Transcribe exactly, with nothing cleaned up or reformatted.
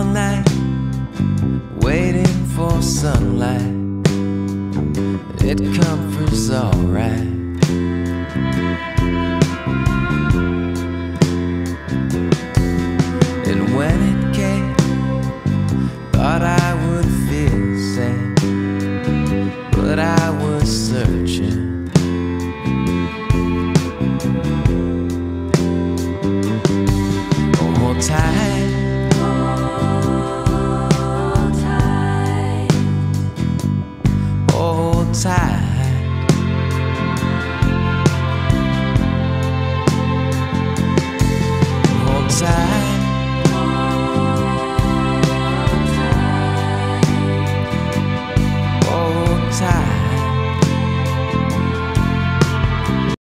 all night, waiting for sunlight. It comes alright.